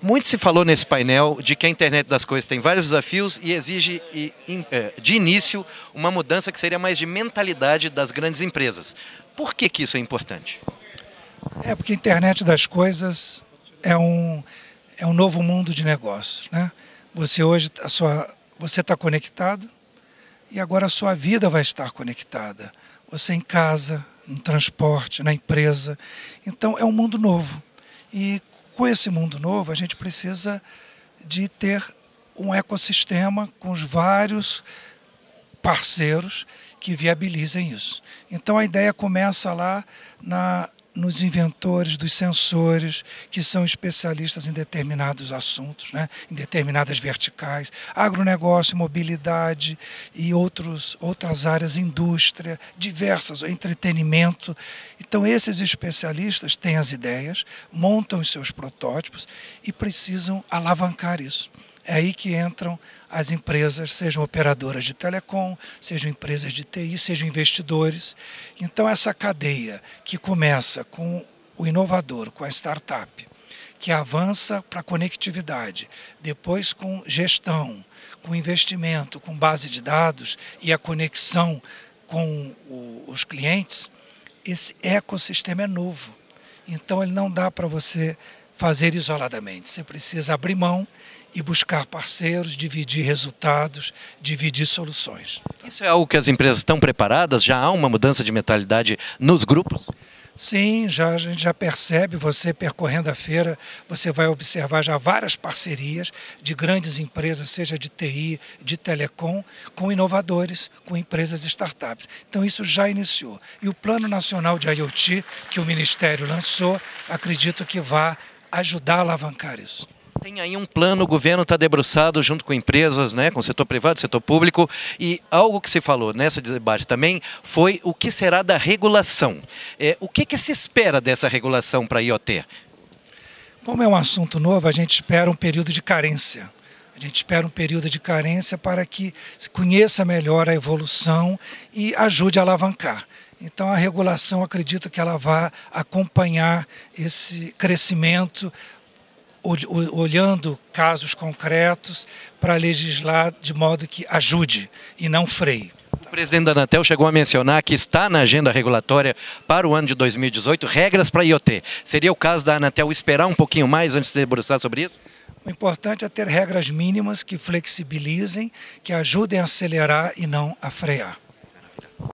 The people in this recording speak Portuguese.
Muito se falou nesse painel de que a internet das coisas tem vários desafios e exige, de início, uma mudança que seria mais de mentalidade das grandes empresas. Por que isso é importante? É porque a internet das coisas é um novo mundo de negócios, né? Você hoje você está conectado e agora a sua vida vai estar conectada. Você em casa, no transporte, na empresa. Então é um mundo novo. E com esse mundo novo a gente precisa de ter um ecossistema com os vários parceiros que viabilizem isso. Então a ideia começa lá nos inventores dos sensores, que são especialistas em determinados assuntos, né? Em determinadas verticais, agronegócio, mobilidade e outras áreas, indústria, diversas, entretenimento. Então esses especialistas têm as ideias, montam os seus protótipos e precisam alavancar isso. É aí que entram as empresas, sejam operadoras de telecom, sejam empresas de TI, sejam investidores. Então essa cadeia que começa com o inovador, com a startup, que avança para a conectividade, depois com gestão, com investimento, com base de dados e a conexão com os clientes, esse ecossistema é novo. Então ele não dá para você fazer isoladamente, você precisa abrir mão e buscar parceiros, dividir resultados, dividir soluções. Isso é algo que as empresas estão preparadas? Já há uma mudança de mentalidade nos grupos? Sim, a gente já percebe, você percorrendo a feira, você vai observar já várias parcerias de grandes empresas, seja de TI, de telecom, com inovadores, com empresas e startups. Então isso já iniciou. E o Plano Nacional de IoT, que o Ministério lançou, acredito que vai ajudar a alavancar isso. Tem aí um plano, o governo está debruçado junto com empresas, né, com o setor privado, setor público, e algo que se falou nessa debate também foi o que será da regulação. O que se espera dessa regulação para a IoT? Como é um assunto novo, a gente espera um período de carência. A gente espera um período de carência para que se conheça melhor a evolução e ajude a alavancar. Então a regulação, acredito que ela vá acompanhar esse crescimento, olhando casos concretos para legislar de modo que ajude e não freie. O presidente da Anatel chegou a mencionar que está na agenda regulatória para o ano de 2018 regras para IoT. Seria o caso da Anatel esperar um pouquinho mais antes de debruçar sobre isso? O importante é ter regras mínimas que flexibilizem, que ajudem a acelerar e não a frear.